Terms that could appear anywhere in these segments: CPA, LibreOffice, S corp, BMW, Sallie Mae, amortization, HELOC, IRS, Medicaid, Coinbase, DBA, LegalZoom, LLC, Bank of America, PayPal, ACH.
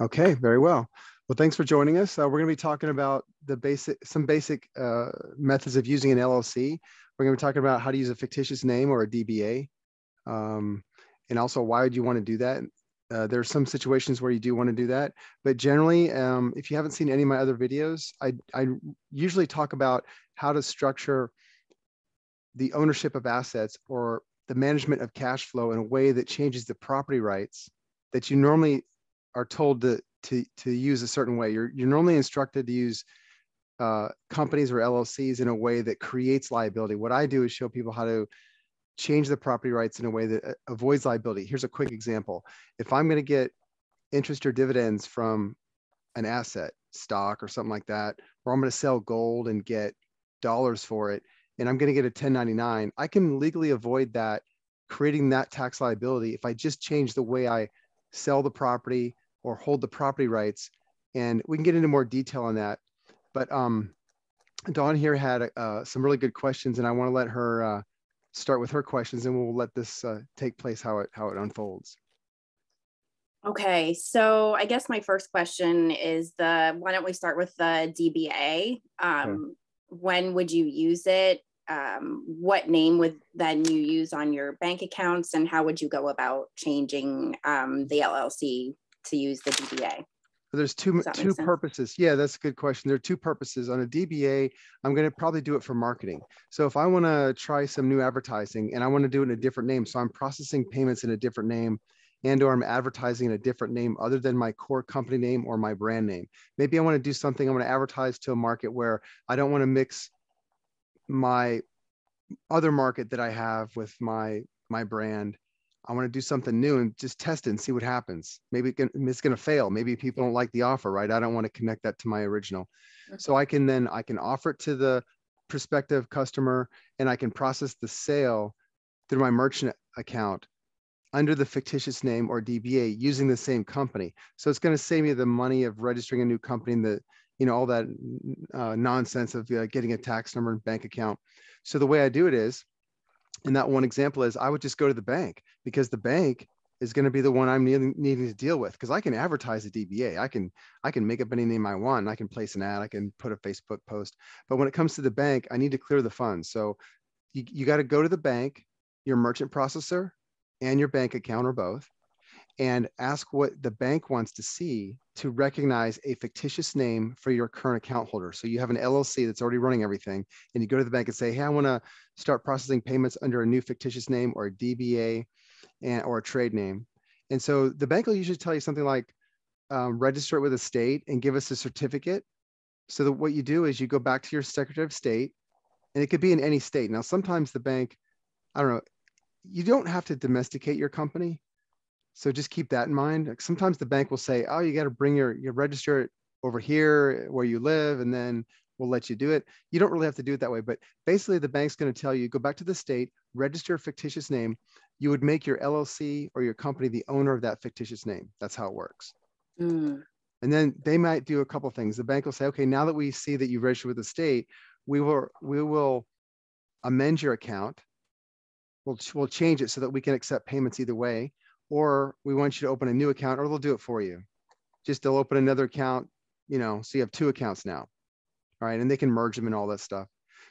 Okay, very well. Well, thanks for joining us. We're going to be talking about the basic methods of using an LLC. We're going to be talking about how to use a fictitious name or a DBA, and also why would you want to do that. There are some situations where you do want to do that, but generally, if you haven't seen any of my other videos, I usually talk about how to structure the ownership of assets or the management of cash flow in a way that changes the property rights that you normally are told to use a certain way. You're normally instructed to use companies or LLCs in a way that creates liability. What I do is show people how to change the property rights in a way that avoids liability. Here's a quick example. If I'm going to get interest or dividends from an asset, stock or something like that, or I'm going to sell gold and get dollars for it, and I'm going to get a 1099, I can legally avoid that, creating that tax liability, if I just change the way I sell the property or hold the property rights. And we can get into more detail on that. But Dawn here had some really good questions, and I want to let her start with her questions, and we'll let this take place how it unfolds. Okay, so I guess my first question is why don't we start with the DBA? Okay. When would you use it? What name would then you use on your bank accounts, and how would you go about changing the LLC to use the DBA? So there's two purposes. Yeah, that's a good question. There are two purposes. On a DBA, I'm going to probably do it for marketing. So if I want to try some new advertising and I want to do it in a different name, so I'm processing payments in a different name, and or I'm advertising in a different name other than my core company name or my brand name. Maybe I want to do something, I want to advertise to a market where I don't want to mix my other market that I have with my brand. I want to do something new and just test it and see what happens. Maybe it's going to fail. Maybe people don't like the offer, right? I don't want to connect that to my original. Okay. So I can offer it to the prospective customer, and I can process the sale through my merchant account under the fictitious name or DBA using the same company. So it's going to save me the money of registering a new company and all that nonsense of getting a tax number and bank account. So the way I do it is, and that one example is, I would just go to the bank, because the bank is going to be the one I'm needing to deal with, because I can advertise a DBA. I can make up any name I want. I can place an ad. I can put a Facebook post. But when it comes to the bank, I need to clear the funds. So you got to go to the bank, your merchant processor and your bank account or both, and ask what the bank wants to see to recognize a fictitious name for your current account holder. So you have an LLC that's already running everything, and you go to the bank and say, hey, I want to start processing payments under a new fictitious name or a DBA or a trade name. And so the bank will usually tell you something like, register it with a state and give us a certificate. So that what you do is you go back to your Secretary of State, and it could be in any state. Now, sometimes the bank, I don't know, you don't have to domesticate your company. So just keep that in mind. Sometimes the bank will say, oh, you got to bring your register it over here where you live, and then we'll let you do it. You don't really have to do it that way, but basically the bank's going to tell you, go back to the state, register a fictitious name. You would make your LLC or your company the owner of that fictitious name. That's how it works. Mm. And then they might do a couple of things. The bank will say, okay, now that we see that you registered with the state, we will amend your account. We'll change it so that we can accept payments either way. Or we want you to open a new account, or they'll do it for you. Just they'll open another account, so you have two accounts now. All right. And they can merge them and all that stuff.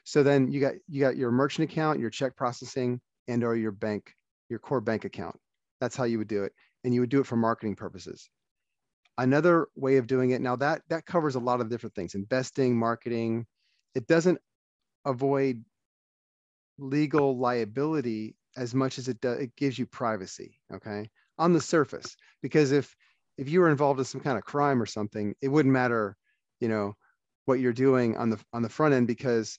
So then you got your merchant account, your check processing, and or your bank, your core bank account. That's how you would do it. And you would do it for marketing purposes. Another way of doing it, now that covers a lot of different things: investing, marketing. It doesn't avoid legal liability as much as it does, it gives you privacy, okay, on the surface. Because if you were involved in some kind of crime or something, it wouldn't matter, what you're doing on the front end, because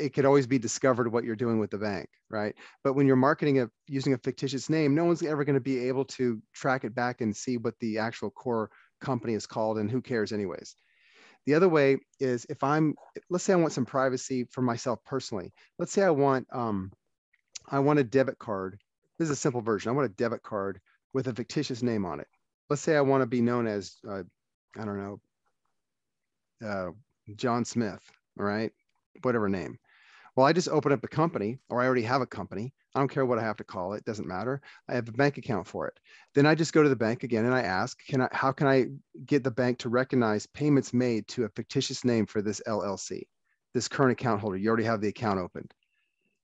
it could always be discovered what you're doing with the bank, right? But when you're marketing using a fictitious name, no one's ever going to be able to track it back and see what the actual core company is called, and who cares anyways. The other way is, let's say I want some privacy for myself personally. Let's say I want a debit card. This is a simple version. I want a debit card with a fictitious name on it. Let's say I want to be known as, I don't know, John Smith, all right? Whatever name. Well, I just open up a company, or I already have a company. I don't care what I have to call it, doesn't matter. I have a bank account for it. Then I just go to the bank again and I ask, how can I get the bank to recognize payments made to a fictitious name for this LLC, this current account holder? You already have the account opened.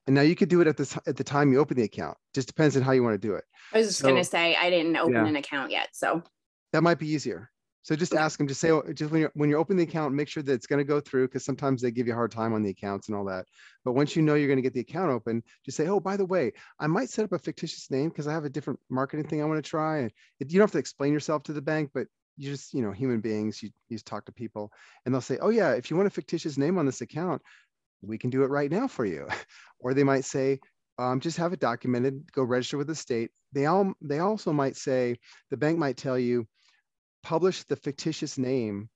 And now you could do it at the time you open the account. Just depends on how you want to do it. I was just going to say, I didn't open an account yet, so. That might be easier. So just ask them, just say, just when you're opening the account, make sure that it's going to go through, because sometimes they give you a hard time on the accounts and all that. But once you know you're going to get the account open, just say, oh, by the way, I might set up a fictitious name because I have a different marketing thing I want to try. And you don't have to explain yourself to the bank, but you just, human beings, you just talk to people and they'll say, oh yeah, if you want a fictitious name on this account, we can do it right now for you. Or they might say, just have it documented, go register with the state. They also might say, the bank might tell you, publish the fictitious name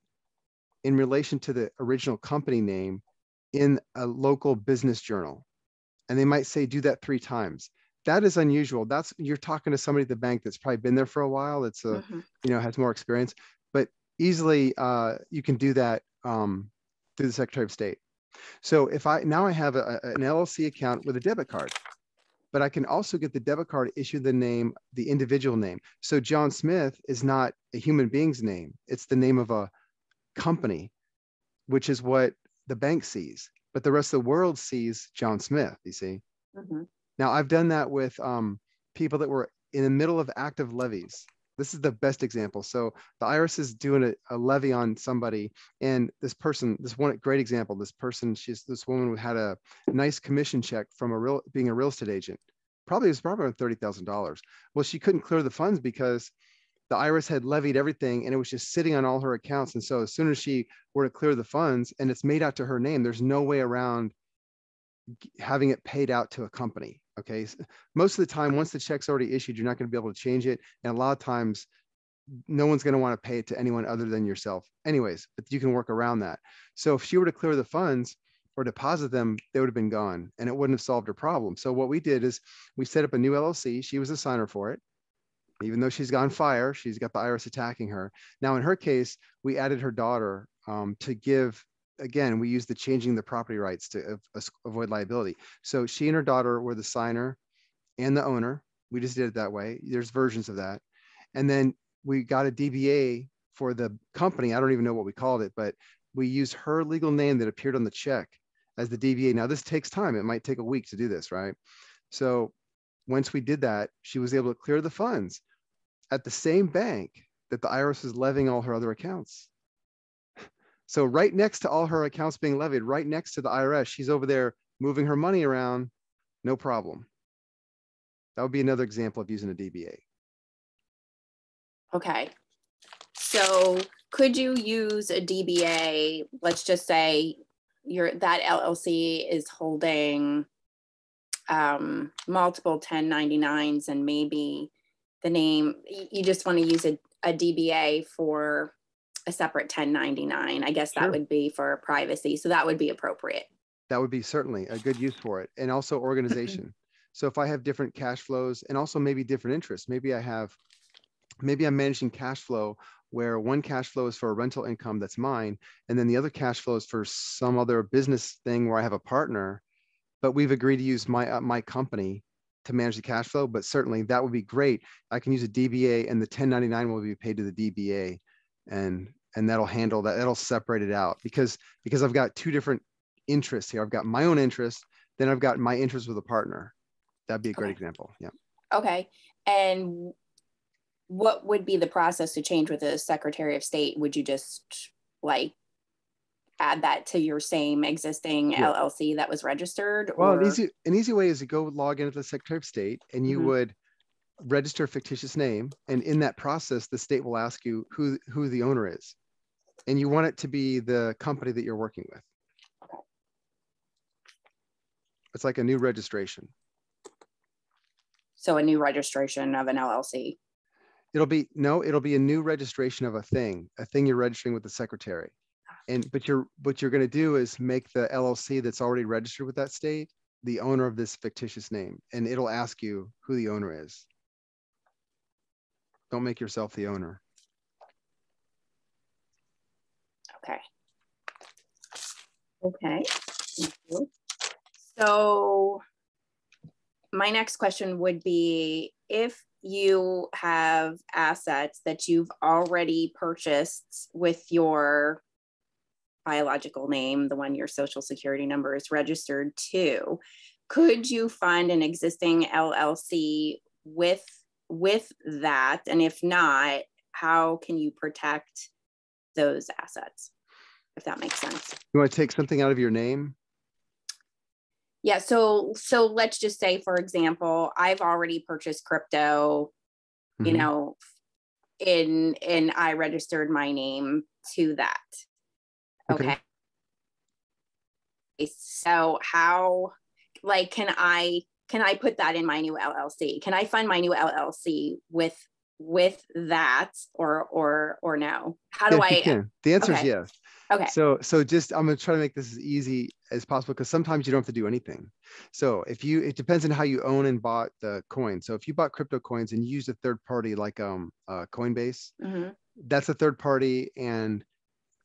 in relation to the original company name in a local business journal. And they might say, do that 3 times. That is unusual. That's, you're talking to somebody at the bank that's probably been there for a while. It's a, has more experience, but easily you can do that through the Secretary of State. So if now I have an LLC account with a debit card, but I can also get the debit card issued the name, the individual name. So John Smith is not a human being's name. It's the name of a company, which is what the bank sees, but the rest of the world sees John Smith, you see? Mm-hmm. Now I've done that with people that were in the middle of active levies. This is the best example. So the IRS is doing a levy on somebody, and this woman who had a nice commission check from being a real estate agent. Probably it was around $30,000. Well, she couldn't clear the funds because the IRS had levied everything and it was just sitting on all her accounts. And so as soon as she were to clear the funds and it's made out to her name, there's no way around having it paid out to a company. Okay, so most of the time, once the check's already issued, you're not going to be able to change it. And a lot of times, no one's going to want to pay it to anyone other than yourself anyways, but you can work around that. So if she were to clear the funds or deposit them, they would have been gone and it wouldn't have solved her problem. So what we did is we set up a new LLC. She was a signer for it. Even though she's gone fire, she's got the IRS attacking her. Now, in her case, we added her daughter to give. Again, we use the changing the property rights to avoid liability. So she and her daughter were the signer and the owner. We just did it that way. There's versions of that. And then we got a DBA for the company. I don't even know what we called it, but we used her legal name that appeared on the check as the DBA. Now this takes time. It might take a week to do this, right? So once we did that, she was able to clear the funds at the same bank that the IRS was levying all her other accounts. So right next to all her accounts being levied, right next to the IRS, she's over there moving her money around, no problem. That would be another example of using a DBA. Okay. So could you use a DBA? Let's just say that LLC is holding multiple 1099s and maybe the name, you just want to use a DBA for a separate 1099. I guess that would be for privacy. So that would be appropriate. That would be certainly a good use for it. And also organization. So if I have different cash flows and also maybe different interests, maybe I'm managing cash flow where one cash flow is for a rental income that's mine. And then the other cash flow is for some other business thing where I have a partner, but we've agreed to use my company to manage the cash flow. But certainly that would be great. I can use a DBA and the 1099 will be paid to the DBA. And that'll handle that. That'll separate it out because I've got two different interests here. I've got my own interest, then I've got my interest with a partner. That'd be a great example. Yeah. Okay. And what would be the process to change with the Secretary of State? Would you just like add that to your same existing LLC that was registered? Or? Well, an easy way is to go log into the Secretary of State and you would register a fictitious name, and in that process the state will ask you who the owner is, and you want it to be the company that you're working with. It's like a new registration. So a new registration of an LLC? It'll be a new registration of a thing you're registering with the secretary. And what you're going to do is make the LLC that's already registered with that state the owner of this fictitious name, and it'll ask you who the owner is. Don't make yourself the owner. Okay. Okay. Thank you. So my next question would be, if you have assets that you've already purchased with your biological name, the one your social security number is registered to, could you find an existing LLC with that? And if not, how can you protect those assets, if that makes sense? You want to take something out of your name? Yeah, so let's just say, for example, I've already purchased crypto, mm-hmm. you know, and I registered my name to that. Okay. So how, like, can I put that in my new LLC? Can I fund my new LLC with that or no? How do I? The answer is yes. Okay. So just, I'm going to try to make this as easy as possible, because sometimes you don't have to do anything. So it depends on how you own and bought the coin. So if you bought crypto coins and you used a third party like Coinbase, mm-hmm. that's a third party. And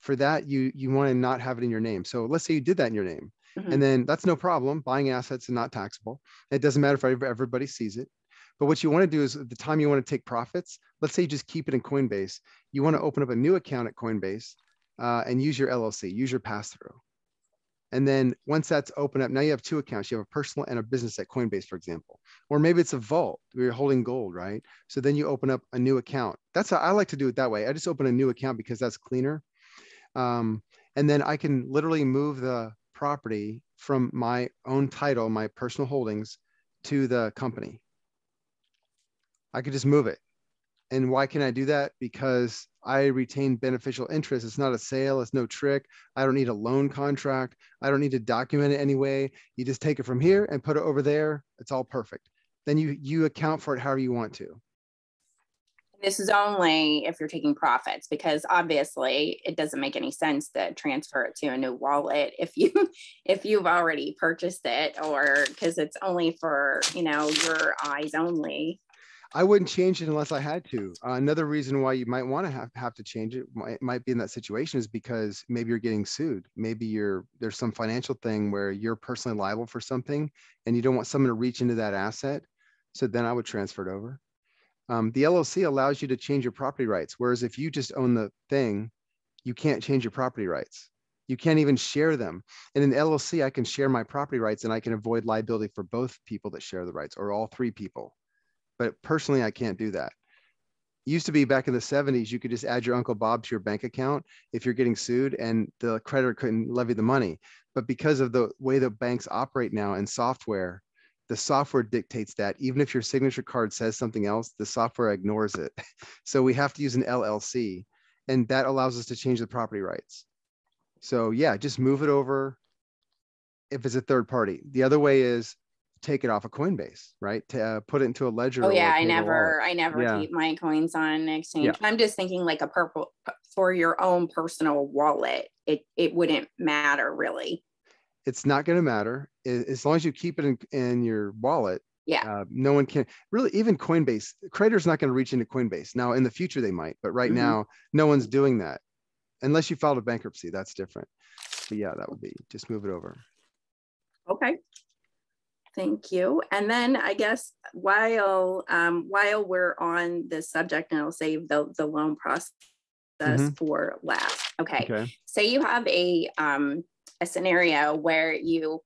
for that, you want to not have it in your name. So let's say you did that in your name, mm-hmm. and then that's no problem. Buying assets and not taxable. It doesn't matter if everybody sees it. But what you want to do is, at the time you want to take profits, let's say you just keep it in Coinbase. You want to open up a new account at Coinbase and use your LLC, use your pass-through. And then once that's open up, now you have two accounts. You have a personal and a business at Coinbase, for example. Or maybe it's a vault where you're holding gold, right? So then you open up a new account. That's how I like to do it that way. I just open a new account because that's cleaner. And then I can literally move the property from my own title, my personal holdings, to the company. I could just move it. And why can I do that? Because I retain beneficial interest. It's not a sale. It's no trick. I don't need a loan contract. I don't need to document it anyway. You just take it from here and put it over there. It's all perfect. Then you account for it however you want to. This is only if you're taking profits, because obviously it doesn't make any sense to transfer it to a new wallet if you've already purchased it, or because it's only for, you know, your eyes only. I wouldn't change it unless I had to. Another reason why you might want to have to change it, might be in that situation, is because maybe you're getting sued. Maybe there's some financial thing where you're personally liable for something and you don't want someone to reach into that asset. So then I would transfer it over. The LLC allows you to change your property rights. Whereas if you just own the thing, you can't change your property rights. You can't even share them. And in the LLC, I can share my property rights and I can avoid liability for both people that share the rights, or all three people. But personally, I can't do that. It used to be back in the 70s, you could just add your Uncle Bob to your bank account if you're getting sued and the creditor couldn't levy the money. But because of the way the banks operate now and software, the software dictates that. Even if your signature card says something else, the software ignores it. So we have to use an LLC, and that allows us to change the property rights. So yeah, just move it over if it's a third party. The other way is take it off of Coinbase, right? To put it into a ledger. Oh yeah, I never keep my coins on exchange. Yeah. I'm just thinking like a purple for your own personal wallet. It wouldn't matter really. It's not going to matter as long as you keep it in your wallet. Yeah. No one can really, even Coinbase, creators not going to reach into Coinbase. Now in the future they might, but right mm-hmm. now no one's doing that unless you filed a bankruptcy. That's different. But yeah, that would be just move it over. Okay. Thank you. And then I guess while we're on this subject, and I'll save the loan process mm-hmm. for last. Okay. Say you have a scenario where you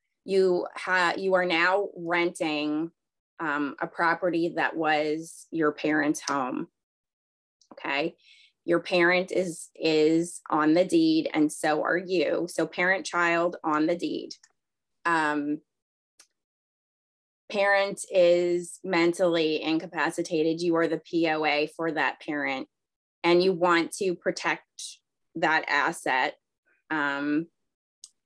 are now renting a property that was your parents' home. Okay, your parent is on the deed, and so are you. So parent child on the deed. Parent is mentally incapacitated. You are the POA for that parent, and you want to protect that asset.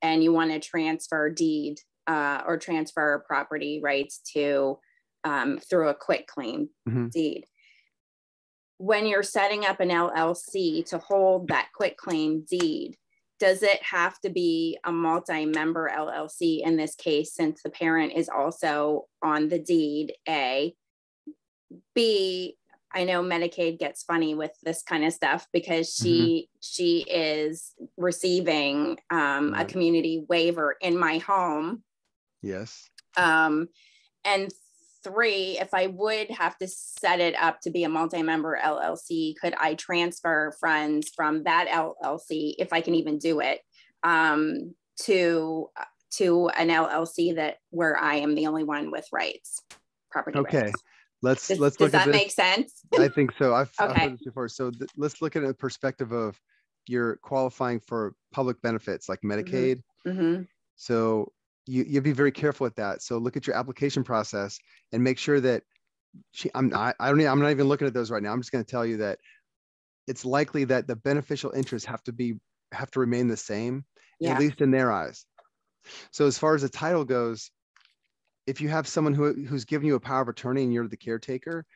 And you want to transfer deed or transfer property rights to through a quit claim mm-hmm. deed. When you're setting up an LLC to hold that quit claim deed, does it have to be a multi-member LLC in this case, since the parent is also on the deed, A? B, I know Medicaid gets funny with this kind of stuff because she is receiving right. a community waiver in my home. Yes. And 3, if I would have to set it up to be a multi-member LLC, could I transfer friends from that LLC, if I can even do it, to an LLC that where I am the only one with rights, property rights? Let's look at this. Does that make sense? I think so. I've heard this before. So let's look at a perspective of you're qualifying for public benefits like Medicaid. Mm-hmm. So you'd be very careful with that. So look at your application process and make sure that I'm not even looking at those right now. I'm just going to tell you that it's likely that the beneficial interests have to remain the same, at least in their eyes. So as far as the title goes, if you have someone who's given you a power of attorney and you're the caretaker,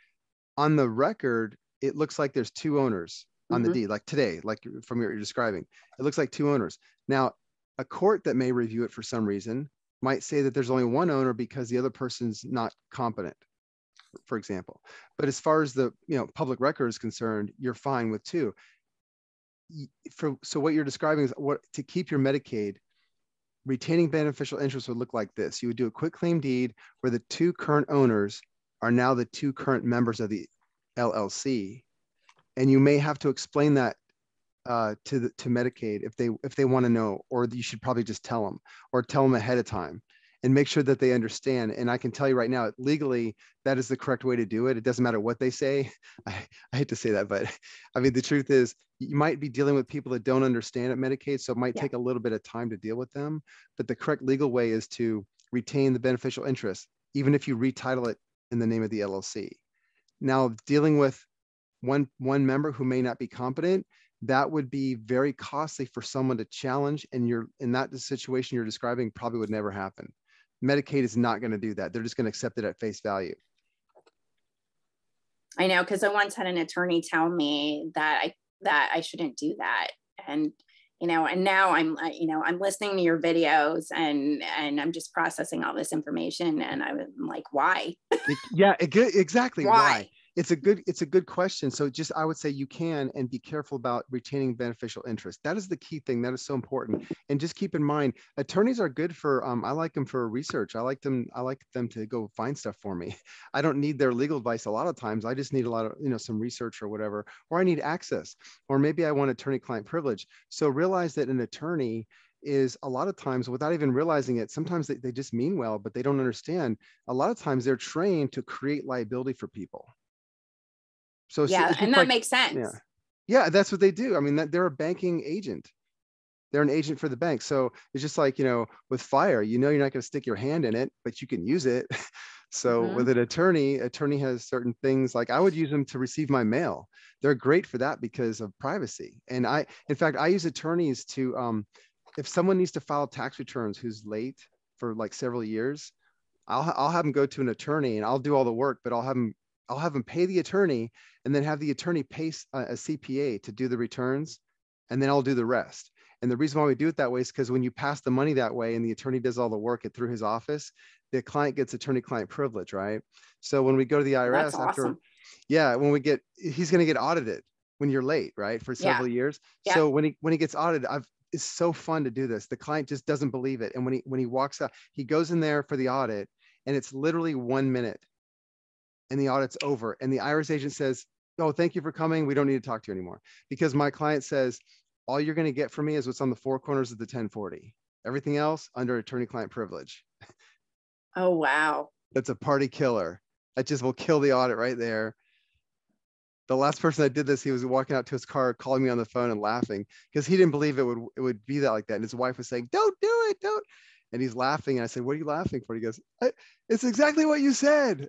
on the record, it looks like there's two owners on the deed, like today, like from what you're describing, it looks like two owners. Now, a court that may review it for some reason might say that there's only one owner because the other person's not competent, for example. But as far as the public record is concerned, you're fine with two. So what you're describing is to keep your Medicaid, retaining beneficial interest would look like this. You would do a quick claim deed where the two current owners are now the two current members of the LLC. And you may have to explain that to Medicaid if they want to know, or you should probably just tell them or ahead of time and make sure that they understand. And I can tell you right now, legally, that is the correct way to do it. It doesn't matter what they say. I hate to say that, but I mean, the truth is you might be dealing with people that don't understand at Medicaid. So it might take a little bit of time to deal with them, but the correct legal way is to retain the beneficial interest, even if you retitle it in the name of the LLC. Now, dealing with one member who may not be competent, that would be very costly for someone to challenge. And that situation you're describing probably would never happen. Medicaid is not going to do that. They're just going to accept it at face value. I know, because I once had an attorney tell me that I shouldn't do that, and now I'm listening to your videos and I'm just processing all this information, and I'm like, why? Exactly. Why? It's a good question. So just, I would say you can, and be careful about retaining beneficial interest. That is the key thing. That is so important. And just keep in mind, attorneys are good for, I like them for research. I like them to go find stuff for me. I don't need their legal advice a lot of times. I just need a lot of, some research or whatever, or I need access, or maybe I want attorney-client privilege. So realize that an attorney is a lot of times, without even realizing it, sometimes they just mean well, but they don't understand. A lot of times they're trained to create liability for people. So yeah, and that makes sense. Yeah, that's what they do. I mean, they're a banking agent. They're an agent for the bank. So it's just like, with fire, you're not going to stick your hand in it, but you can use it. So with an attorney has certain things, like I would use them to receive my mail. They're great for that because of privacy. And in fact, I use attorneys to, if someone needs to file tax returns who's late for like several years, I'll have them go to an attorney, and I'll do all the work, but I'll have them pay the attorney, and then have the attorney pay a CPA to do the returns, and then I'll do the rest. And the reason why we do it that way is because when you pass the money that way and the attorney does all the work through his office, the client gets attorney-client privilege, right? So when we go to the IRS, that's after, awesome. He's going to get audited when you're late, right? For several years. Yeah. So when he gets audited, it's so fun to do this. The client just doesn't believe it. And when he walks out, he goes in there for the audit, and it's literally 1 minute. And the audit's over, and the IRS agent says, "Oh, thank you for coming. We don't need to talk to you anymore, because my client says all you're going to get from me is what's on the four corners of the 1040. Everything else under attorney-client privilege." Oh wow, that's a party killer. That just will kill the audit right there. The last person that did this, he was walking out to his car, calling me on the phone and laughing because he didn't believe it would be that like that. And his wife was saying, "Don't do it, don't." And he's laughing, and I said, "What are you laughing for?" He goes, "It's exactly what you said."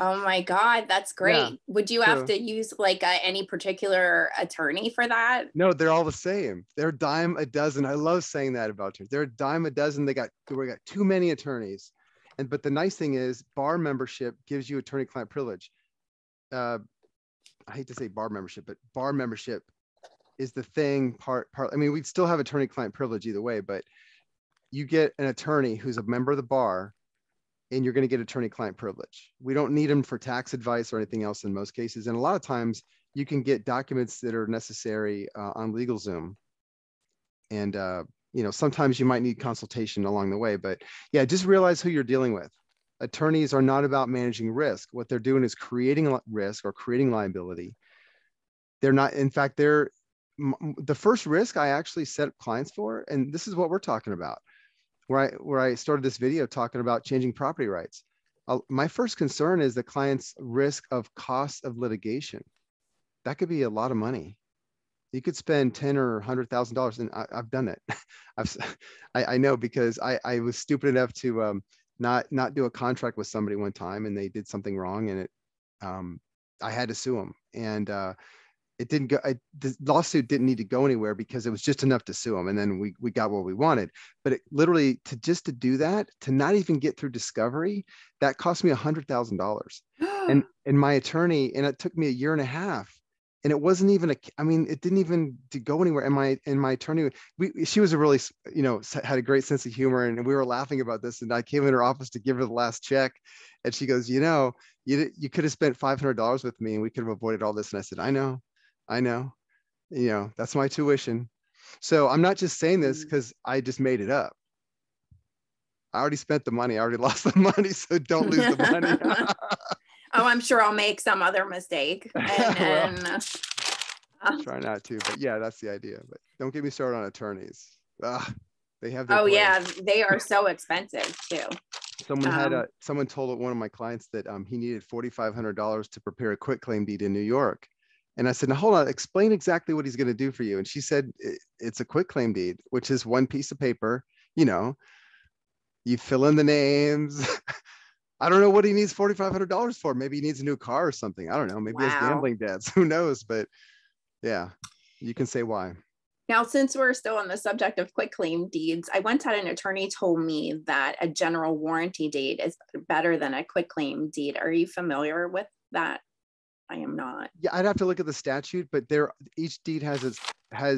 Oh my God, that's great. Yeah. Would you have to use like any particular attorney for that? No, they're all the same. They're a dime a dozen. I love saying that about attorneys. They're a dime a dozen. We got too many attorneys. But the nice thing is, bar membership gives you attorney-client privilege. I hate to say bar membership, but bar membership is the thing part. I mean, we'd still have attorney-client privilege either way, but you get an attorney who's a member of the bar, and you're going to get attorney-client privilege. We don't need them for tax advice or anything else in most cases. And a lot of times you can get documents that are necessary on LegalZoom. And, sometimes you might need consultation along the way, but just realize who you're dealing with. Attorneys are not about managing risk. What they're doing is creating risk or creating liability. They're not, in fact, they're the first risk I actually set up clients for, and this is what we're talking about, where I started this video talking about changing property rights. My first concern is the client's risk of cost of litigation. That could be a lot of money. You could spend $10,000 or $100,000, and I've done it. I know, because I was stupid enough to not do a contract with somebody one time, and they did something wrong, and I had to sue them, and it didn't go. The lawsuit didn't need to go anywhere because it was just enough to sue them, and then we got what we wanted. But it, literally, to do that, to not even get through discovery, that cost me $100,000, and my attorney, and it took me a year and a half, and it wasn't even a. I mean, it didn't even go anywhere. And my attorney, she was a really, had a great sense of humor, and we were laughing about this. And I came in her office to give her the last check, and she goes, you could have spent $500 with me, and we could have avoided all this. And I said, I know, that's my tuition. So I'm not just saying this because I just made it up. I already spent the money. I already lost the money. So don't lose the money. Oh, I'm sure I'll make some other mistake. And, well, try not to, but yeah, that's the idea. But don't get me started on attorneys. They have. Oh place. Yeah. They are so expensive too. Someone someone told one of my clients that he needed $4,500 to prepare a quitclaim deed in New York. And I said, now, hold on, explain exactly what he's going to do for you. And she said, it's a quitclaim deed, which is one piece of paper. You fill in the names. I don't know what he needs $4,500 for. Maybe he needs a new car or something. I don't know. Maybe he has gambling debts. Who knows? But yeah, you can say why. Now, since we're still on the subject of quitclaim deeds, I once had an attorney told me that a general warranty deed is better than a quitclaim deed. Are you familiar with that? I am not. Yeah, I'd have to look at the statute, but each deed has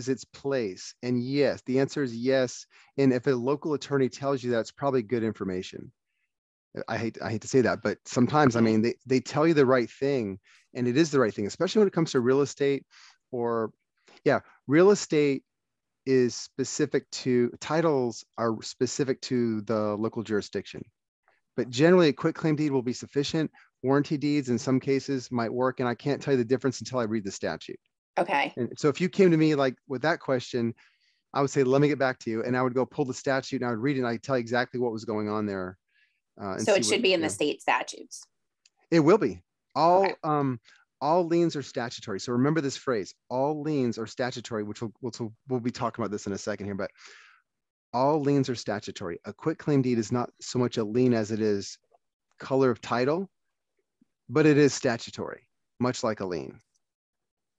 its place. And yes, the answer is yes. And if a local attorney tells you that, it's probably good information. I hate to say that, but sometimes, they tell you the right thing, and it is the right thing, especially when it comes to real estate. Real estate is specific to, titles are specific to the local jurisdiction. But generally, a quitclaim deed will be sufficient. Warranty deeds in some cases might work, and I can't tell you the difference until I read the statute. Okay. And so if you came to me like with that question, I would say, let me get back to you, and I would go pull the statute, and I would read it, and I'd tell you exactly what was going on there. So it should be in the state statutes. It will be. All liens are statutory. So remember this phrase, all liens are statutory, which we'll be talking about this in a second here, but all liens are statutory. A quitclaim deed is not so much a lien as it is color of title, but it is statutory, much like a lien.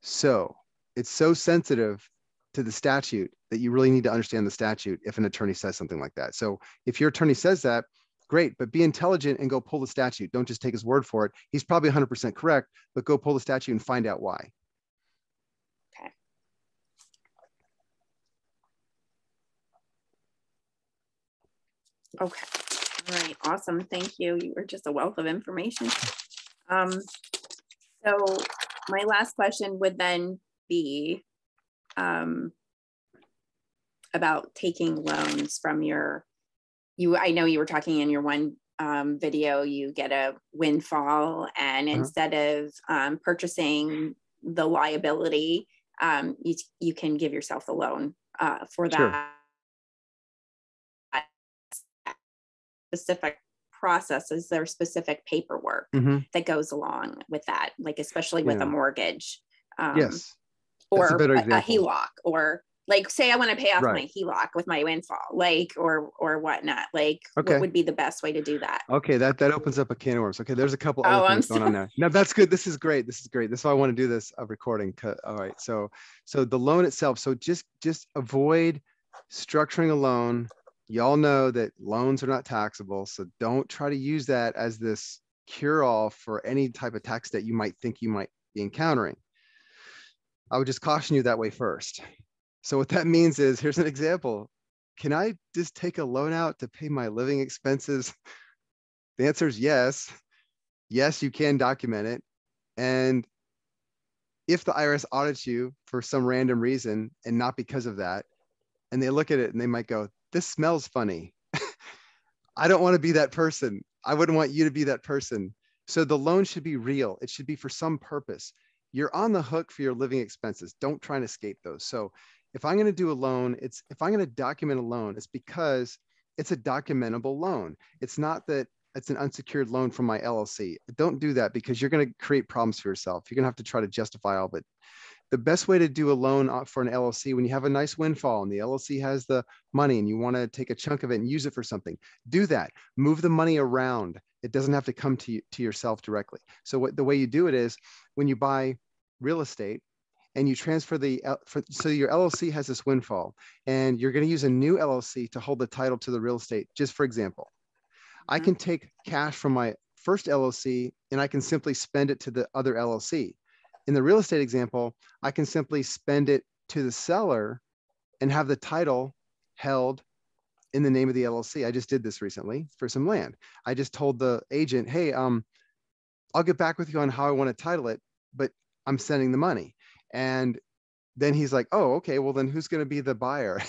So it's so sensitive to the statute that you really need to understand the statute if an attorney says something like that. So if your attorney says that, great, but be intelligent and go pull the statute. Don't just take his word for it. He's probably 100% correct, but go pull the statute and find out why. Okay. Okay. All right. Awesome. Thank you. You were just a wealth of information. So my last question would then be about taking loans from your, I know you were talking in your one video, you get a windfall, and instead of purchasing the liability, you can give yourself the loan for that specific process. Is there specific paperwork that goes along with that, like especially with a mortgage or a HELOC, or like say I want to pay off my HELOC with my windfall, like or whatnot, like what would be the best way to do that? Okay, that opens up a can of worms. Okay, there's a couple other things going on there. No, that's good. This is great. This is why I want to do this recording. All right, so the loan itself. So just avoid structuring a loan. Y'all know that loans are not taxable, so don't try to use that as this cure-all for any type of tax that you might think you might be encountering. I would just caution you that way first. So what that means is, here's an example. Can I just take a loan out to pay my living expenses? The answer is yes. Yes, you can document it. And if the IRS audits you for some random reason and not because of that, and they look at it and they might go, this smells funny. I don't want to be that person. I wouldn't want you to be that person. So the loan should be real. It should be for some purpose. You're on the hook for your living expenses. Don't try and escape those. So if I'm going to do a loan, if I'm going to document a loan, it's because it's a documentable loan. It's not that it's an unsecured loan from my LLC. Don't do that, because you're going to create problems for yourself. You're going to have to try to justify all of it. The best way to do a loan for an LLC, when you have a nice windfall and the LLC has the money and you want to take a chunk of it and use it for something, do that. Move the money around. It doesn't have to come to yourself directly. So what, the way you do it is when you buy real estate and you transfer so your LLC has this windfall and you're going to use a new LLC to hold the title to the real estate. Just for example, I can take cash from my first LLC and I can simply spend it to the other LLC. In the real estate example, I can simply spend it to the seller and have the title held in the name of the LLC. I just did this recently for some land. I just told the agent, hey, I'll get back with you on how I want to title it, but I'm sending the money. And then he's like, oh, okay, well then who's going to be the buyer?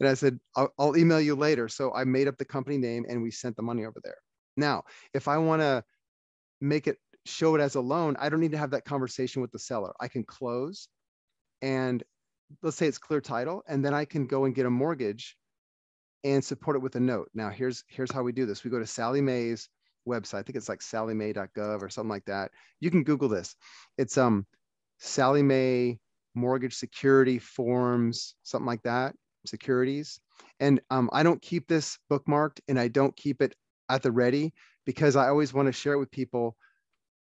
And I said, I'll email you later. So I made up the company name and we sent the money over there. Now, if I want to make it, show it as a loan, I don't need to have that conversation with the seller. I can close and let's say it's clear title, and then I can go and get a mortgage and support it with a note. Now here's how we do this. We go to Sallie Mae's website. I think it's like SallieMae.gov or something like that. You can Google this. It's Sallie Mae mortgage security forms, something like that, securities. And I don't keep this bookmarked and I don't keep it at the ready because I always want to share it with people.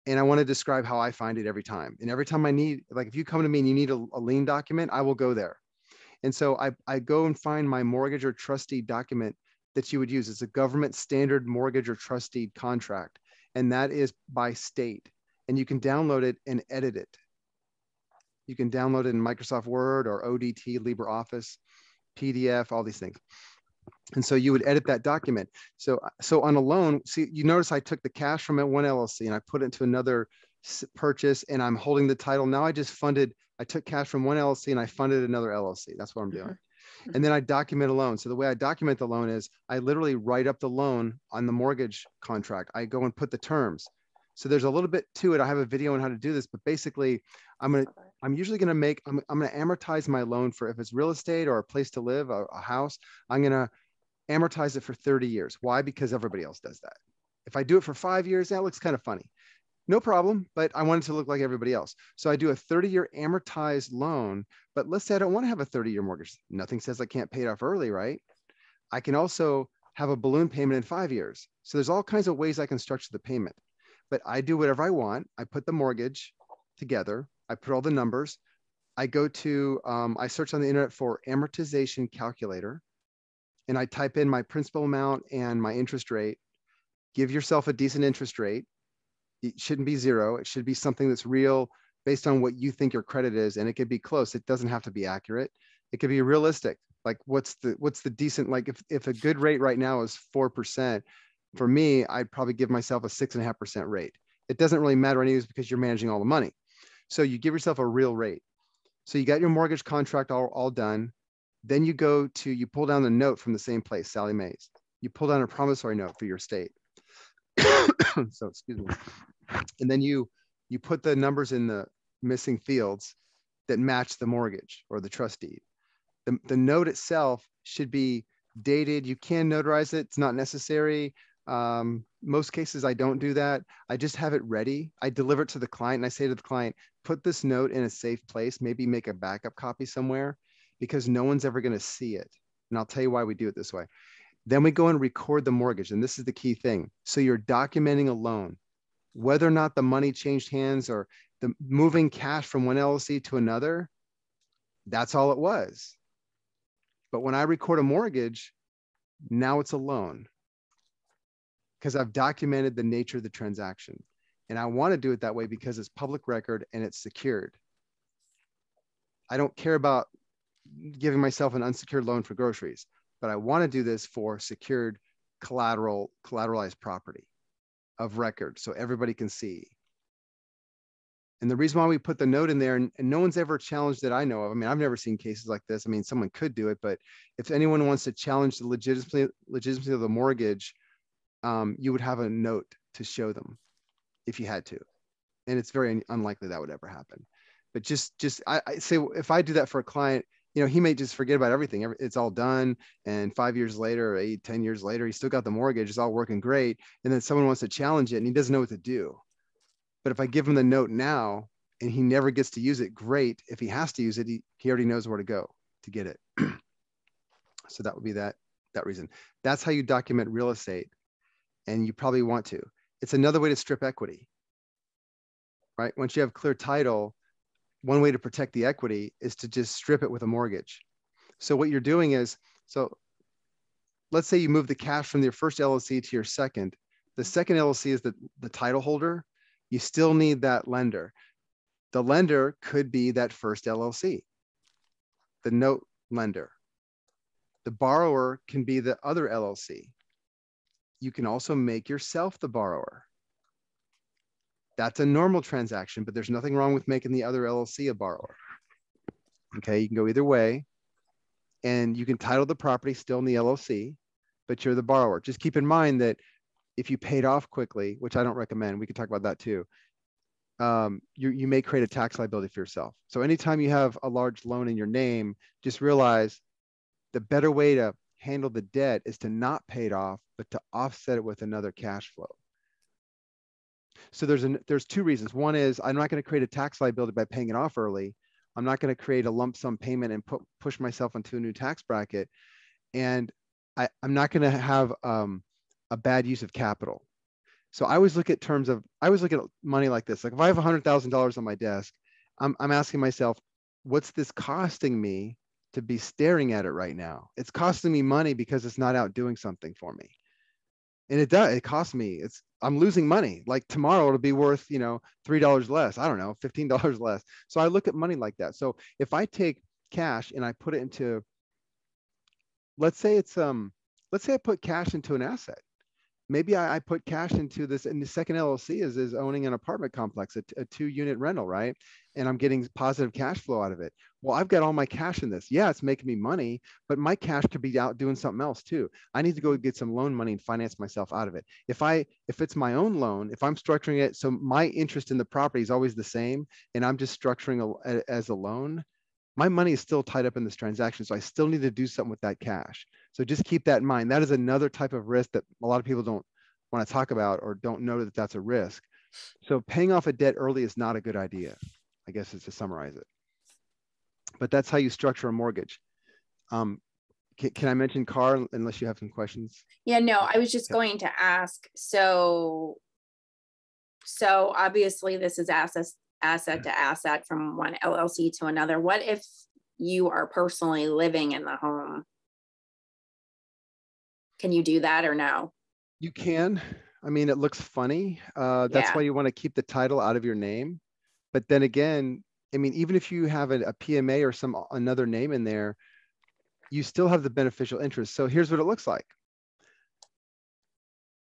And I want to describe how I find it every time. And every time I need, like if you come to me and you need a lien document, I will go there. And so I go and find my mortgage or trustee document that you would use. It's a government standard mortgage or trustee contract. And that is by state. And you can download it and edit it. You can download it in Microsoft Word or ODT, LibreOffice, PDF, all these things. And so you would edit that document. So on a loan, see, you notice I took the cash from one LLC and I put it into another purchase and I'm holding the title. Now I took cash from one LLC and I funded another LLC. That's what I'm doing. Mm-hmm. And then I document a loan. So the way I document the loan is I literally write up the loan on the mortgage contract. I go and put the terms. So there's a little bit to it. I have a video on how to do this, but basically I'm going to amortize my loan for, if it's real estate or a place to live, a house, I'm going to amortize it for 30 years. Why? Because everybody else does that. If I do it for 5 years, that looks kind of funny. No problem, but I want it to look like everybody else. So I do a 30-year amortized loan, but let's say I don't want to have a 30-year mortgage. Nothing says I can't pay it off early, right? I can also have a balloon payment in 5 years. So there's all kinds of ways I can structure the payment, but I do whatever I want. I put the mortgage together. I put all the numbers. I go to, I search on the internet for amortization calculator. And I type in my principal amount and my interest rate. Give yourself a decent interest rate. It shouldn't be zero. It should be something that's real based on what you think your credit is. And it could be close. It doesn't have to be accurate. It could be realistic. Like what's the decent, like if a good rate right now is 4%, for me, I'd probably give myself a 6.5% rate. It doesn't really matter anyways because you're managing all the money. So you give yourself a real rate. So you got your mortgage contract all done. Then you go to, you pull down the note from the same place, Sallie Mae's. You pull down a promissory note for your estate. So excuse me. And then you put the numbers in the missing fields that match the mortgage or the trust deed. The note itself should be dated. You can notarize it. It's not necessary. Most cases I don't do that. I just have it ready. I deliver it to the client and I say to the client, put this note in a safe place, maybe make a backup copy somewhere, because no one's ever going to see it. And I'll tell you why we do it this way. Then we go and record the mortgage. And this is the key thing. So you're documenting a loan, whether or not the money changed hands or the moving cash from one LLC to another, that's all it was. But when I record a mortgage, now it's a loan because I've documented the nature of the transaction. And I want to do it that way because it's public record and it's secured. I don't care about giving myself an unsecured loan for groceries, but I want to do this for secured collateralized property of record so everybody can see. And the reason why we put the note in there, and no one's ever challenged that I know of. I mean, I've never seen cases like this. I mean, someone could do it, but if anyone wants to challenge the legitimacy of the mortgage, you would have a note to show them if you had to. And it's very unlikely that would ever happen. But I say, if I do that for a client, you know, he may just forget about everything. It's all done. And 5 years later, or 8, 10 years later, he's still got the mortgage. It's all working great. And then someone wants to challenge it and he doesn't know what to do. But if I give him the note now and he never gets to use it, great. If he has to use it, he already knows where to go to get it. So that would be that reason. That's how you document real estate. And you probably want to. It's another way to strip equity, right? Once you have clear title, one way to protect the equity is to just strip it with a mortgage. So what you're doing is, so let's say you move the cash from your first LLC to your second. The second LLC is the title holder. You still need that lender. The lender could be that first LLC, the note lender. The borrower can be the other LLC. You can also make yourself the borrower. That's a normal transaction, but there's nothing wrong with making the other LLC a borrower. Okay, you can go either way, and you can title the property still in the LLC, but you're the borrower. Just keep in mind that if you paid off quickly, which I don't recommend, we can talk about that too, you may create a tax liability for yourself. So anytime you have a large loan in your name, just realize the better way to handle the debt is to not pay it off, but to offset it with another cash flow. So there's two reasons. One is I'm not going to create a tax liability by paying it off early. I'm not going to create a lump sum payment and push myself into a new tax bracket. And I'm not going to have a bad use of capital. So I always look at money like this. Like if I have $100,000 on my desk, I'm asking myself, what's this costing me to be staring at it right now? It's costing me money because it's not out doing something for me. And it costs me, I'm losing money. Like tomorrow it'll be worth, you know, $3 less, I don't know, $15 less. So I look at money like that. So if I take cash and I put it into, let's say I put cash into an asset. Maybe I put cash into this, and the second LLC is owning an apartment complex, a 2-unit rental, right? And I'm getting positive cash flow out of it. Well, I've got all my cash in this. Yeah, it's making me money, but my cash could be out doing something else too. I need to go get some loan money and finance myself out of it. If it's my own loan, if I'm structuring it, so my interest in the property is always the same, and I'm just structuring as a loan, my money is still tied up in this transaction. So I still need to do something with that cash. So just keep that in mind. That is another type of risk that a lot of people don't want to talk about or don't know that that's a risk. So paying off a debt early is not a good idea, I guess, is to summarize it. But that's how you structure a mortgage. Can I mention car unless you have some questions? Yeah, no, I was just going to ask. So obviously this is asset to asset from one LLC to another. What if you are personally living in the home? Can you do that or no? You can. I mean, it looks funny. That's why you want to keep the title out of your name. But then again, I mean, even if you have a PMA or another name in there, you still have the beneficial interest. So here's what it looks like.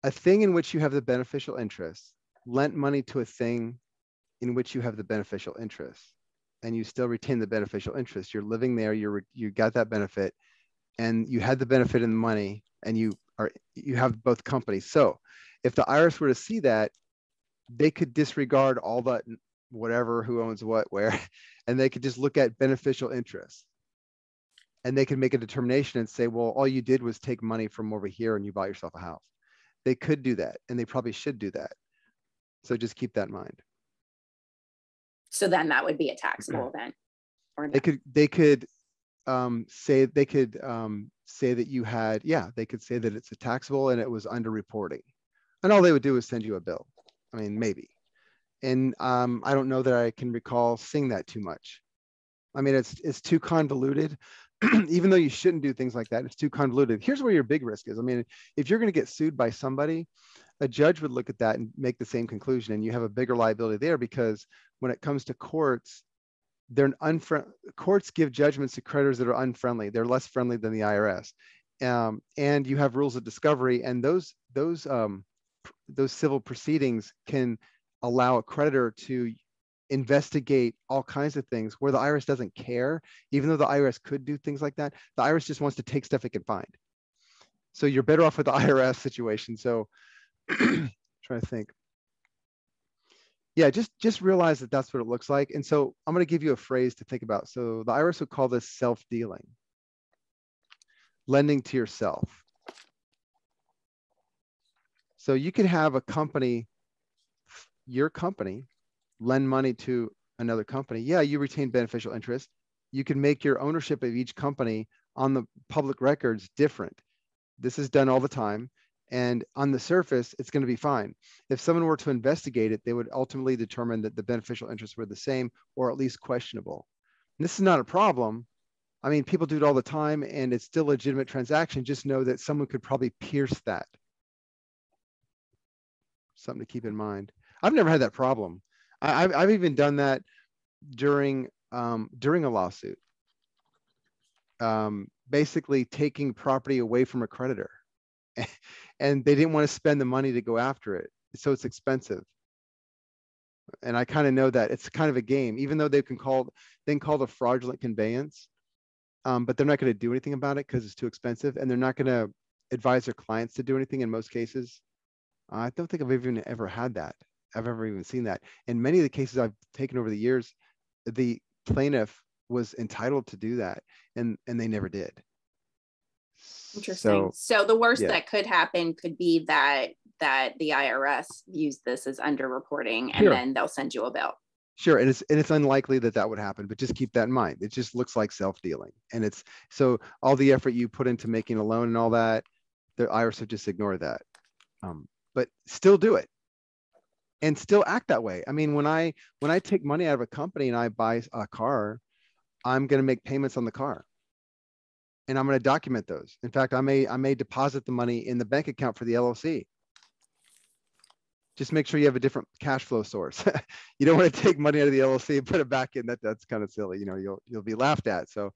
A thing in which you have the beneficial interest lent money to a thing in which you have the beneficial interest, and you still retain the beneficial interest. You're living there, you got that benefit, and you had the benefit in the money, and you have both companies. So if the IRS were to see that, they could disregard all that, whatever, who owns what, where, and they could just look at beneficial interest. And they could make a determination and say, well, all you did was take money from over here and you bought yourself a house. They could do that, and they probably should do that. So just keep that in mind. So then that would be a taxable event. Or no? They could say that you had, they could say that it's a taxable and it was underreporting. And all they would do is send you a bill. I mean, maybe. And I don't know that I can recall seeing that too much. I mean, it's too convoluted. Even though you shouldn't do things like that, it's too convoluted. Here's where your big risk is. I mean, if you're going to get sued by somebody, a judge would look at that and make the same conclusion, and you have a bigger liability there, because when it comes to courts, courts give judgments to creditors that are unfriendly. They're less friendly than the IRS, and you have rules of discovery, and those civil proceedings can allow a creditor to investigate all kinds of things where the IRS doesn't care. Even though the IRS could do things like that, the IRS just wants to take stuff it can find. So you're better off with the IRS situation. So Trying to think. Yeah, just realize that that's what it looks like. And so I'm going to give you a phrase to think about. So the IRS would call this self-dealing, lending to yourself. So you could have a company, your company, lend money to another company. Yeah, you retain beneficial interest. You can make your ownership of each company on the public records different. This is done all the time. And on the surface, it's going to be fine. If someone were to investigate it, they would ultimately determine that the beneficial interests were the same or at least questionable. And this is not a problem. I mean, people do it all the time and it's still a legitimate transaction. Just know that someone could probably pierce that. Something to keep in mind. I've never had that problem. I've even done that during a lawsuit. Basically taking property away from a creditor. And they didn't want to spend the money to go after it. So it's expensive. And I kind of know that it's kind of a game, even though they can call, a fraudulent conveyance, but they're not going to do anything about it because it's too expensive. And they're not going to advise their clients to do anything in most cases. I don't think I've even ever had that. I've ever even seen that. In many of the cases I've taken over the years, the plaintiff was entitled to do that. And they never did. Interesting. So the worst that could happen could be that the IRS views this as underreporting, and then they'll send you a bill. Sure, and it's unlikely that would happen, but just keep that in mind. It just looks like self-dealing, and it's so all the effort you put into making a loan and all that, the IRS would just ignore that. But still do it, and still act that way. I mean, when I take money out of a company and I buy a car, I'm going to make payments on the car. And I'm going to document those. In fact, I may deposit the money in the bank account for the LLC. Just make sure you have a different cash flow source. You don't want to take money out of the LLC and put it back in. That's kind of silly. You know, you'll be laughed at. So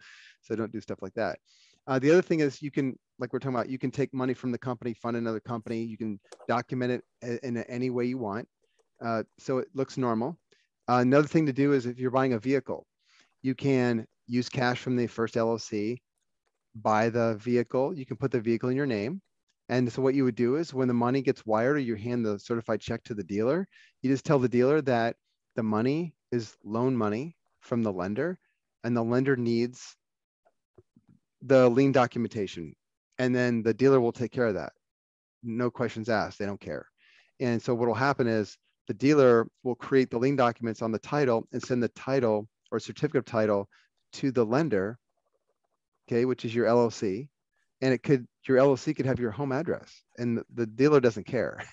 don't do stuff like that. The other thing is you can, like we're talking about, you can take money from the company, fund another company. You can document it in any way you want. So it looks normal. Another thing to do is if you're buying a vehicle, you can use cash from the first LLC. Buy the vehicle, you can put the vehicle in your name. And so what you would do is when the money gets wired or you hand the certified check to the dealer, you just tell the dealer that the money is loan money from the lender and the lender needs the lien documentation. And then the dealer will take care of that. No questions asked, they don't care. And so what will happen is the dealer will create the lien documents on the title and send the title or certificate of title to the lender, okay, which is your LLC, and your LLC could have your home address, and the dealer doesn't care.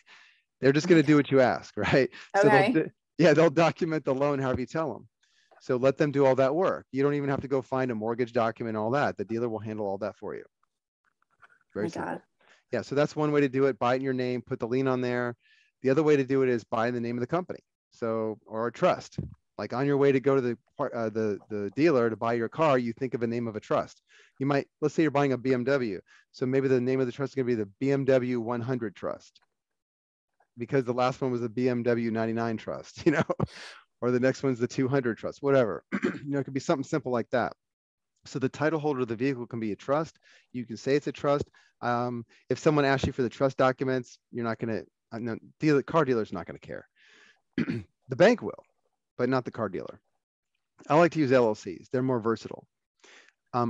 They're just going to do what you ask, right? Okay. So they'll document the loan however you tell them. So let them do all that work. You don't even have to go find a mortgage document, all that. The dealer will handle all that for you. Very simple. God. Yeah, so that's one way to do it. Buy it in your name, put the lien on there. The other way to do it is buy in the name of the company, so or a trust. Like on your way to go to the dealer to buy your car, you think of a name of a trust. You might, let's say you're buying a BMW. So maybe the name of the trust is going to be the BMW 100 Trust because the last one was the BMW 99 Trust, you know, or the next one's the 200 Trust, whatever. It could be something simple like that. So the title holder of the vehicle can be a trust. You can say it's a trust. If someone asks you for the trust documents, you're not going to, the car dealer's not going to care. The bank will, but not the car dealer. I like to use LLCs. They're more versatile.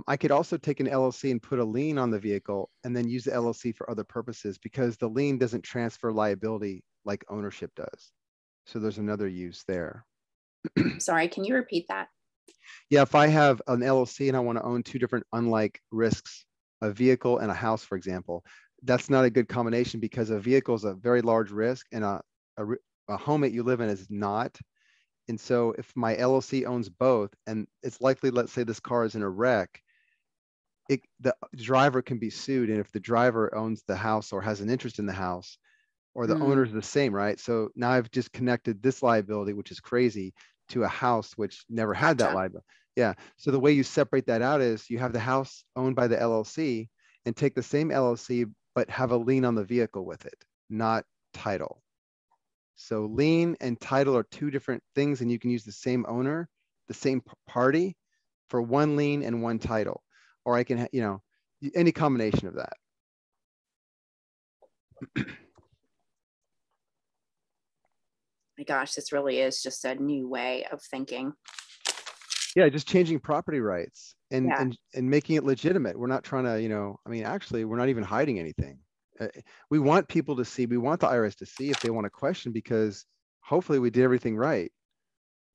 I could also take an LLC and put a lien on the vehicle and then use the LLC for other purposes because the lien doesn't transfer liability like ownership does. So there's another use there. Sorry, can you repeat that? Yeah, if I have an LLC and I want to own two different unlike risks, a vehicle and a house, for example, that's not a good combination because a vehicle is a very large risk and a home that you live in is not. And so if my LLC owns both, and it's likely, let's say this car is in a wreck, the driver can be sued. And if the driver owns the house or has an interest in the house, or the owner is the same, right? So now I've just connected this liability, which is crazy, to a house which never had that liability. Yeah. So the way you separate that out is you have the house owned by the LLC and take the same LLC, but have a lien on the vehicle with it, not title. So lien and title are two different things, and you can use the same owner, the same party for one lien and one title, or I can, any combination of that. my gosh, this really is just a new way of thinking. Yeah, just changing property rights and, yeah, and making it legitimate. We're not trying to, you know, I mean, actually, we're not even hiding anything. We want people to see, we want the IRS to see if they want to question, because hopefully we did everything right.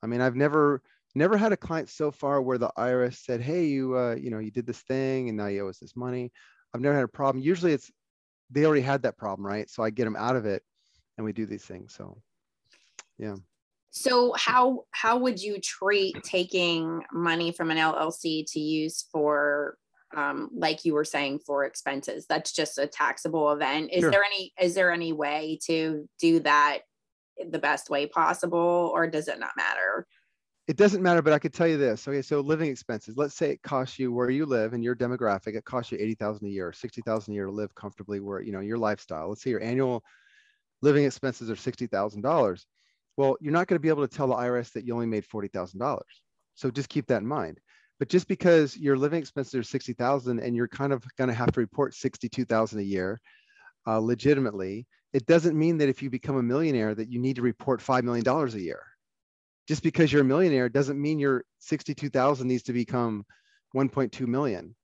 I mean, I've never had a client so far where the IRS said, hey, you, you know, you did this thing and now you owe us this money. I've never had a problem. Usually it's, they already had that problem, right? So I get them out of it and we do these things. So, yeah. So how would you treat taking money from an LLC to use for, like you were saying, for expenses? That's just a taxable event. Is there any, is there any way to do that the best way possible, or does it not matter? It doesn't matter, but I could tell you this. Okay, so living expenses. Let's say it costs you where you live and your demographic. It costs you $80,000 a year, $60,000 a year to live comfortably where, you know, your lifestyle. Let's say your annual living expenses are $60,000. Well, you're not going to be able to tell the IRS that you only made $40,000. So just keep that in mind. But just because your living expenses are $60,000 and you're kind of going to have to report $62,000 a year legitimately, it doesn't mean that if you become a millionaire that you need to report $5 million a year. Just because you're a millionaire doesn't mean your $62,000 needs to become $1.2 million.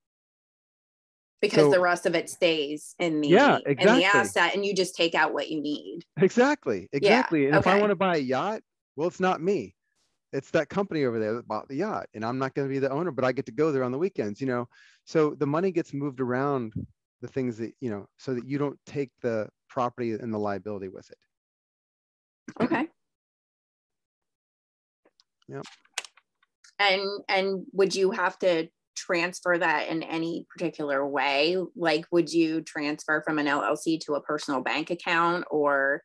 Because so, the rest of it stays in the, in the asset, and you just take out what you need. Exactly. Yeah, and if I want to buy a yacht, well, it's not me. It's that company over there that bought the yacht, and I'm not going to be the owner, but I get to go there on the weekends, you know? So the money gets moved around the things that, you know, so that you don't take the property and the liability with it. Okay. Yep. And would you have to transfer that in any particular way? Like, would you transfer from an LLC to a personal bank account, or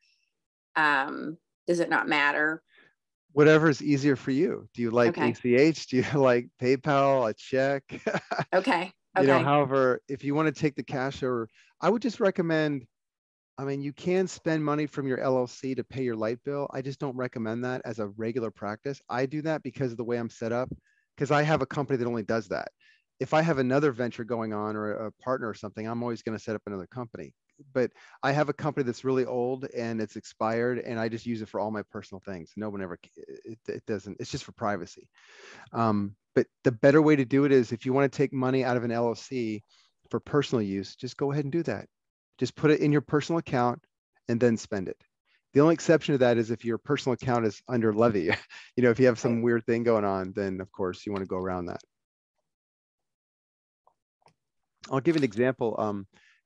does it not matter? Whatever is easier for you. Do you like ACH? Do you like PayPal, a check? You know, however, if you want to take the cash over, I would just recommend, I mean, you can spend money from your LLC to pay your light bill. I just don't recommend that as a regular practice. I do that because of the way I'm set up, because I have a company that only does that. If I have another venture going on or a partner or something, I'm always going to set up another company. But I have a company that's really old and it's expired, and I just use it for all my personal things. No one ever, it doesn't, it's just for privacy. But the better way to do it is if you want to take money out of an LLC for personal use, just go ahead and do that. Just put it in your personal account and then spend it. The only exception to that is if your personal account is under levy. You know, if you have some weird thing going on, then of course you want to go around that. I'll give an example.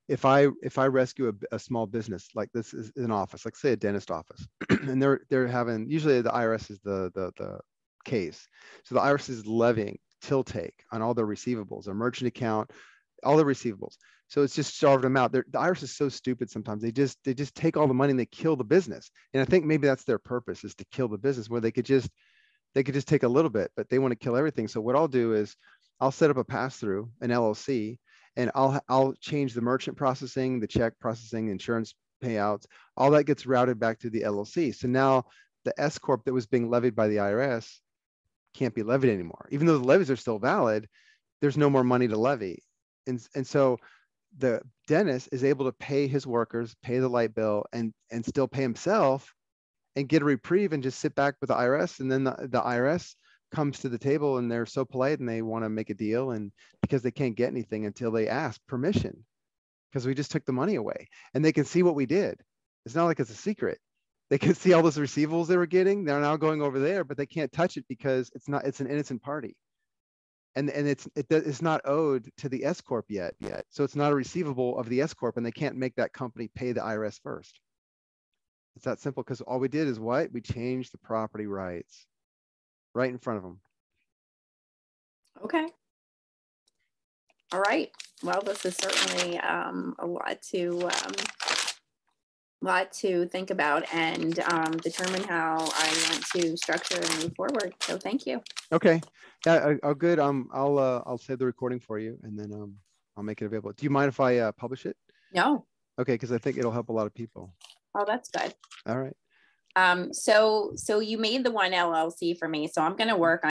If I rescue a small business, like this is an office, like say a dentist office, and they're having, usually the IRS is the case. So the IRS is levying till take on all their receivables, a merchant account, all the receivables. So it's just starved them out. The IRS is so stupid sometimes. They just take all the money and they kill the business. And I think maybe that's their purpose, is to kill the business, where they could just take a little bit, but they want to kill everything. So what I'll do is I'll set up a pass-through, an LLC, and I'll change the merchant processing, the check processing, insurance payouts. All that gets routed back to the LLC. So now the S corp that was being levied by the IRS can't be levied anymore. Even though the levies are still valid, there's no more money to levy. And so the dentist is able to pay his workers, pay the light bill, and still pay himself and get a reprieve and just sit back with the IRS. And then the IRS comes to the table and they're so polite and they want to make a deal, and because they can't get anything until they ask permission, because we just took the money away and they can see what we did. It's not like it's a secret. They can see all those receivables they were getting. They're now going over there, but they can't touch it because it's an innocent party. And it's not owed to the S corp yet. So it's not a receivable of the S corp, and they can't make that company pay the IRS first. It's that simple, because all we did is what? We changed the property rights right in front of them. Okay. All right. Well, this is certainly a lot to think about and determine how I want to structure and move forward. So thank you. Okay. Yeah, good. I'll save the recording for you, and then I'll make it available. Do you mind if I publish it? No. Okay, because I think it'll help a lot of people. Oh, that's good. All right. So you made the one LLC for me, so I'm going to work on